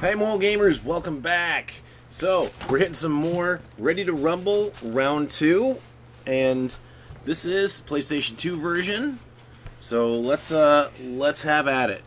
Hey Moral Gamers, welcome back. So, we're hitting some more Ready to Rumble Round 2, and this is PlayStation 2 version. So, let's have at it.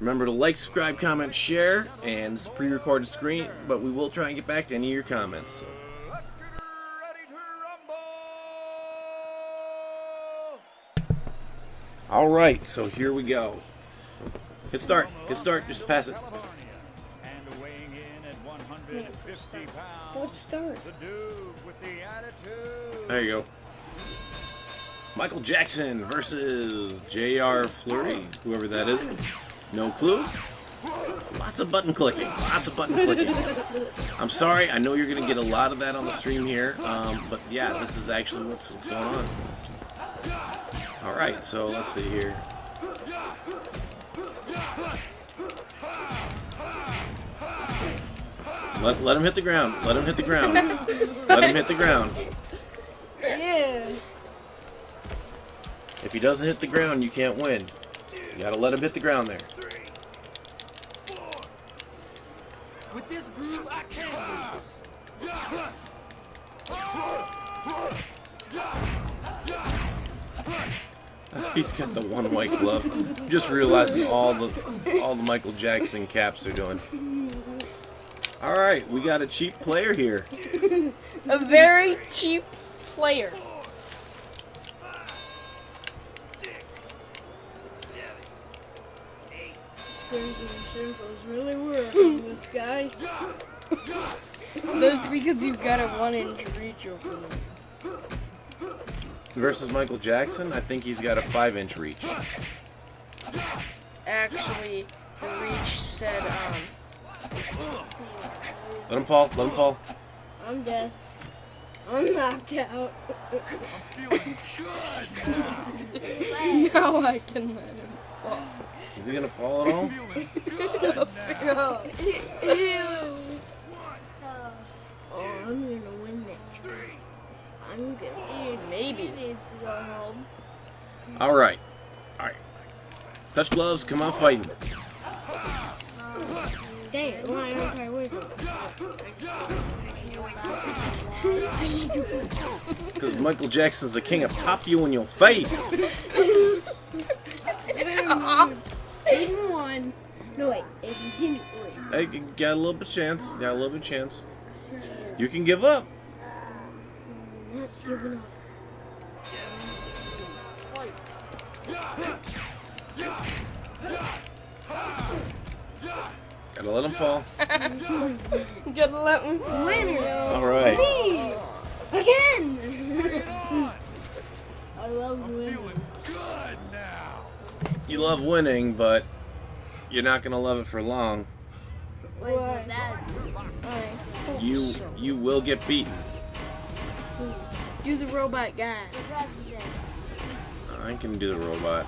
Remember to like, subscribe, comment, share, and this is pre-recorded screen, but we will try and get back to any of your comments. So. Let's get ready to rumble. All right, so here we go. Hit start, just pass it. 50 pounds. Let's start. The dude with the attitude. There you go. Michael Jackson versus J.R. Flurry, whoever that is. No clue. Lots of button clicking. I'm sorry. I know you're going to get a lot of that on the stream here. But yeah, this is actually what's going on. All right. So let's see here. Let him hit the ground. Yeah. If he doesn't hit the ground, you can't win. You gotta let him hit the ground there. 3, 4. With this groove, I can't lose. He's got the one white glove. I'm just realizing all the Michael Jackson caps are doing. Alright, we got a cheap player here. A very cheap player. 4, 5, 6, 7, 8. Circles really work on this guy. That's because you've got a 1-inch reach over him. Versus Michael Jackson, I think he's got a 5-inch reach. Actually, the reach said, Let him fall, let him fall. I'm dead. I'm knocked out. Now I can let him fall. Is he gonna fall at all? No. Ew. Oh, I'm gonna win next. I'm gonna maybe go home. Alright. Alright. Touch gloves, come on fighting. Dang it, why aren't I winning? Because Michael Jackson's the king of pop you in your face! Aiden won. No, wait, Aiden didn't win. I got a little bit of chance. You can give up. I'm not giving up. Gotta let him fall. Gotta let him win. Alright. Me! Again! I love winning. You love winning, but you're not gonna love it for long. Why? You will get beaten. Do the robot guy. I can do the robot.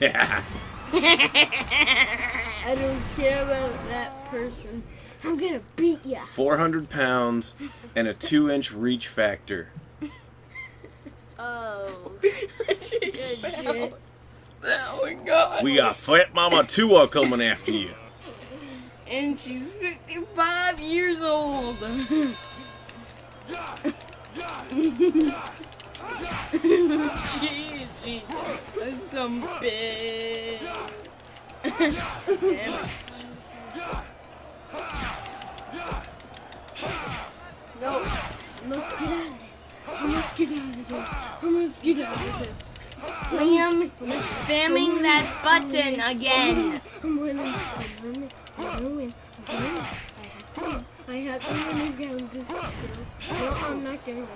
Yeah. I don't care about that person. I'm gonna beat ya. 400 pounds and a 2-inch reach factor. Oh. Oh my god. We got Fat Mama Tua coming after you. And she's 55 years old. Jeez, that's some bitch. No, I must get out of this. Liam, you're spamming that button again.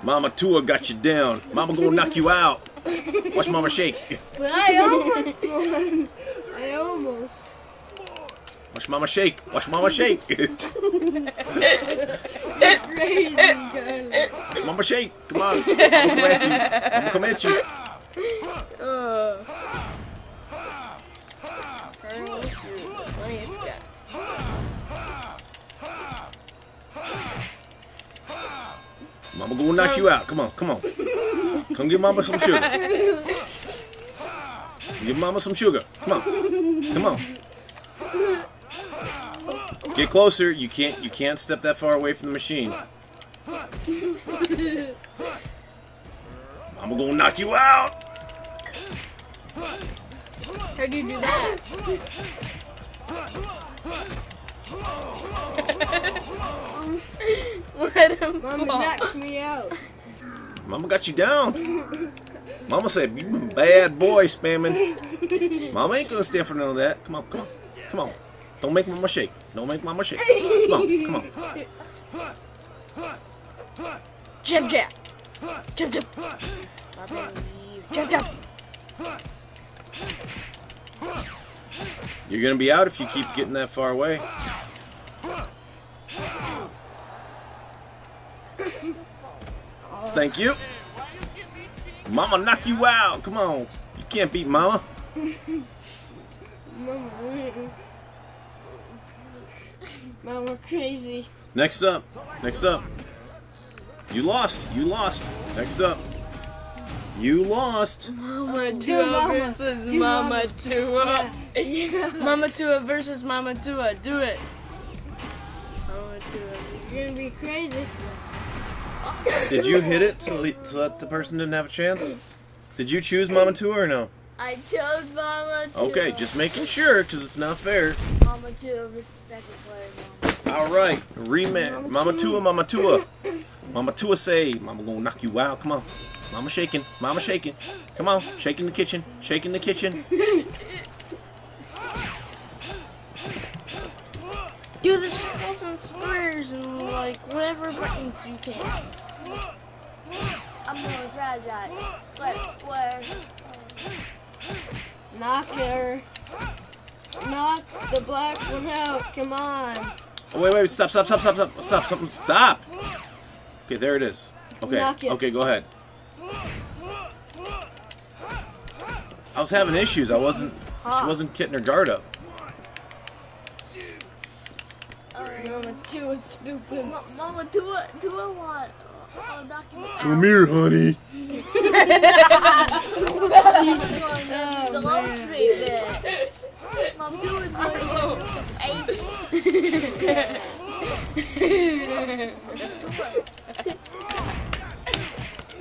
Mama Tua got you down. Mama gonna knock you out. Watch Mama shake. But I almost won. I almost. Watch Mama shake. Crazy girl. Watch Mama shake. Come on. I'm gonna come at you. Mama gonna knock you out. Come on, come on. Come give Mama some sugar. Give Mama some sugar. Come on. Come on. Get closer. You can't step that far away from the machine. Mama gonna knock you out. How do you do that? Let him Mama knocked me out. Mama got you down. Mama said, you bad boy spamming. Mama ain't gonna stand for none of that. Come on, come on, come on. Don't make Mama shake. Don't make Mama shake. Come on, come on. Jab, jab. Jab, jab. Jab, jab. You're gonna be out if you keep getting that far away. Thank you. Mama knock you out. Come on. You can't beat Mama. Mama crazy. Next up. Next up. You lost. You lost. Next up. You lost. Mama Tua versus Mama Tua. Yeah. Yeah. Mama Tua versus Mama Tua. Do it. Mama Tua. You're gonna be crazy. Did you hit it so that the person didn't have a chance? Did you choose Mama Tua or no? I chose Mama Tua. Okay, just making sure because it's not fair. Mama Tua versus second player. All right, rematch. Mama Tua, Mama Tua. Mama Tua say, Mama gonna knock you out. Come on. Mama shaking, Mama shaking. Come on, shaking the kitchen, shaking the kitchen. Do the circles and squares and like whatever buttons you can. I'm gonna try that. But square. Knock her. Knock the black one out. Come on. Oh, wait, wait, stop, stop, stop, stop, stop, stop, stop, stop. Okay, there it is. Okay, okay, go ahead. I was having issues. She wasn't getting her guard up. Mama Tua is stupid. Mama Tua, want I'll knock you out. Come here, honey. The laundry bit. Mama Tua is going to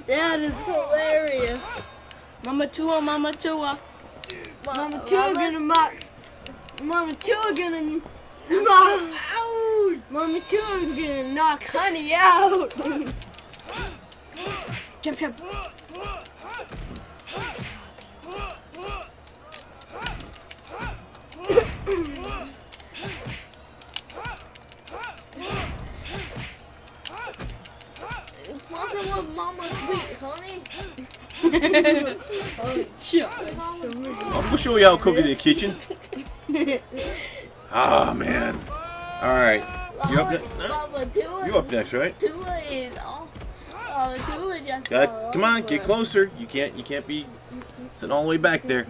That is hilarious. Mama Tua, Mama Tua. Mama Tua gonna mock. Mama Tua gonna knock out. Mama Tua gonna knock honey out. Jump, jump. Mama's weak, honey. I'm gonna show you how to cook in the kitchen. Ah, oh, man. Alright. You up next? You up next, right? Tua is all. Tua just come on, get closer. You can't be sitting all the way back there.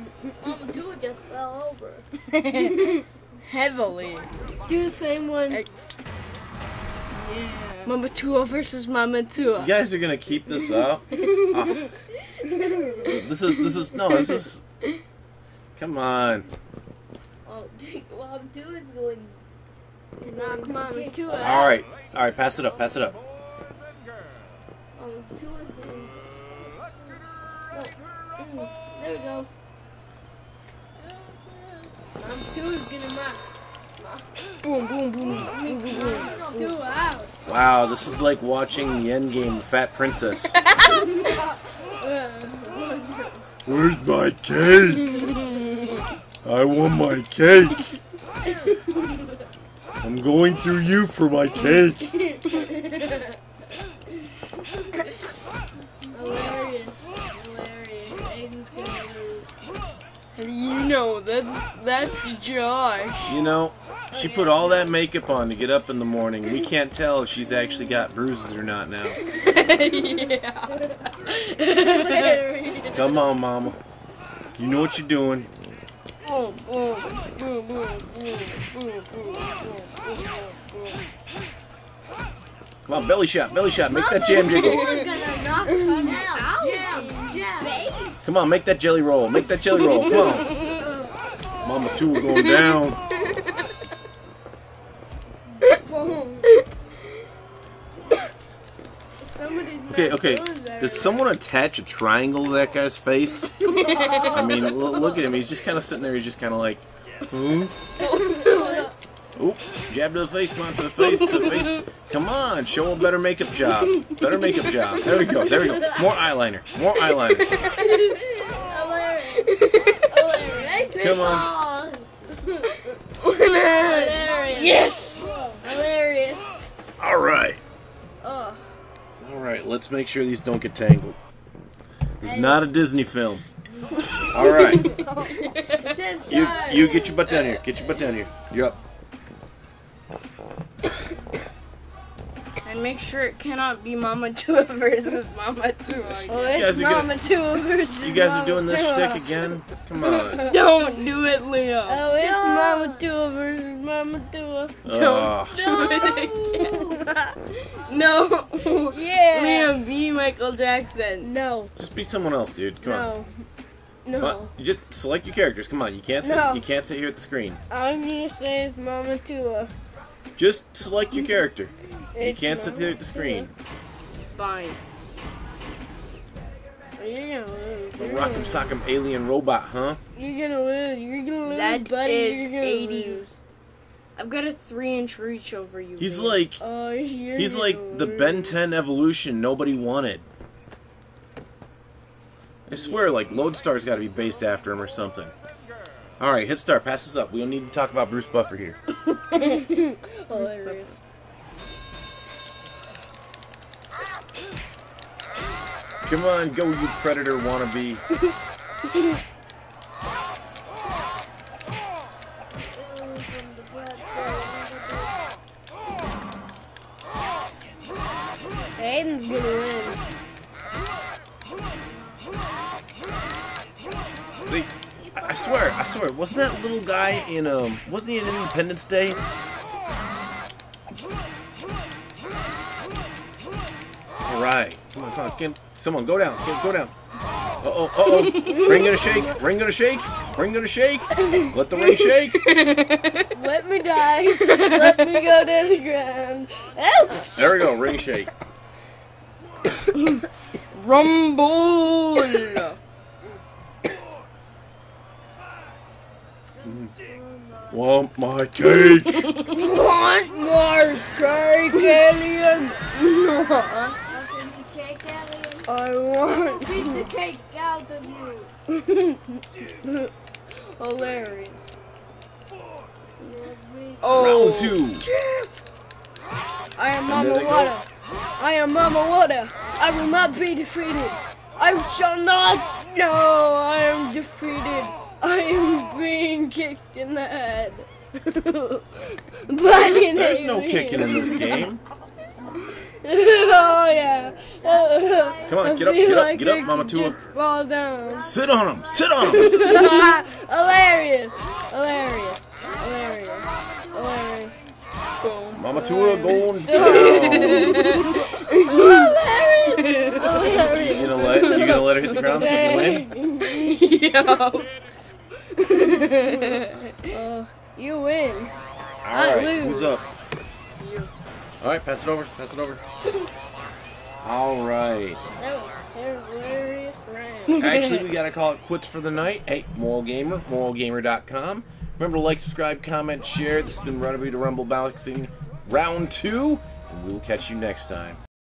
Tua just fell over. Heavily. Do the same one. Yeah. Mama Tua versus Mama Tua. You guys are gonna keep this up. Oh. This is come on. Oh, well, Tua's going to knock Mama Tua out. All right, pass it up, pass it up. Tua's going. There we go. Mama Tua's gonna knock. Boom, boom, boom, boom, boom, boom. Wow, this is like watching the end game, Fat Princess. Where's my cake? I want my cake. I'm going through you for my cake. Hilarious, hilarious. Aiden's gonna lose. You know, that's Josh. You know. She put all that makeup on to get up in the morning. We can't tell if she's actually got bruises or not now. Yeah. Come on, Mama. You know what you're doing. Boom, boom, boom, boom, boom, boom, boom, boom. Come on, belly shot, belly shot. Make that jam jiggle. We're gonna knock her out. Jam, jam. Come on, make that jelly roll. Make that jelly roll. Come on. Mama Tua going down. Okay, okay. Does someone attach a triangle to that guy's face? I mean, look at him. He's just kind of sitting there. He's just kind of like, hmm? Oop, jab to the face. Come on, to the face, to the face. Come on, show him better makeup job. Better makeup job. There we go, there we go. More eyeliner, more eyeliner. Come on. Hilarious. Yes! Hilarious. Alright. Alright, let's make sure these don't get tangled. It's not a Disney film. Alright. You get your butt down here. Get your butt down here. You're up. And make sure it cannot be Mama Tua versus Mama Tua. Oh, it's Mama Tua versus Mama Tua. You guys are doing this shtick again? Come on. Don't do it, Leo. Oh, it's Mama Tua versus Mama Tua. Don't do it again. No. Yeah. Leo, be Michael Jackson. No. Just be someone else, dude. Come on. No. You just select your characters. Come on. You can't sit. You can't sit here at the screen. I'm gonna say it's Mama Tua. Just select your character. You can't sit there at the screen. Fine. You're gonna lose. The Rock'em Sock'em Alien Robot, huh? You're gonna lose. You're gonna lose, that buddy. Is you're gonna 80. Lose. I've got a 3-inch reach over you. He's baby. Like, he's like lose. The Ben 10 evolution nobody wanted. I swear, like Lodestar's got to be based after him or something. All right, hit star. Pass this up. We don't need to talk about Bruce Buffer here. Hilarious. Come on, go, you predator wannabe. Aiden's gonna win. See, I swear, wasn't that little guy in wasn't he in Independence Day? Alright, come on, come on, Kim. Someone go down, so go down. Uh oh, uh oh. Ring gonna shake, ring gonna shake, ring gonna shake. Let the ring shake. Let me die. Let me go to the ground. Ow. There we go, ring shake. Rumble. Want my cake? Want more cake, alien? No. I want to beat the cake out of you. Hilarious. Oh. Round 2. I am Mama Water. I am Mama Water. I will not be defeated. I shall not. No, I am defeated. I am being kicked in the head. There's no kicking in this game. Oh yeah. Come on, get up, Mama Tua. Fall down. Sit on him, sit on him. Hilarious, hilarious, hilarious, hilarious. Mama Tua going down. Hilarious, hilarious. You gonna let her hit the ground so you win? Yo. You win. All right, I lose. Who's up? Alright, pass it over, pass it over. Alright. That was hilarious round. Actually, we gotta call it quits for the night. Hey, Moral Gamer, moralgamer.com. Remember to like, subscribe, comment, share. This has been Ready 2 Rumble Round 2, and we will catch you next time.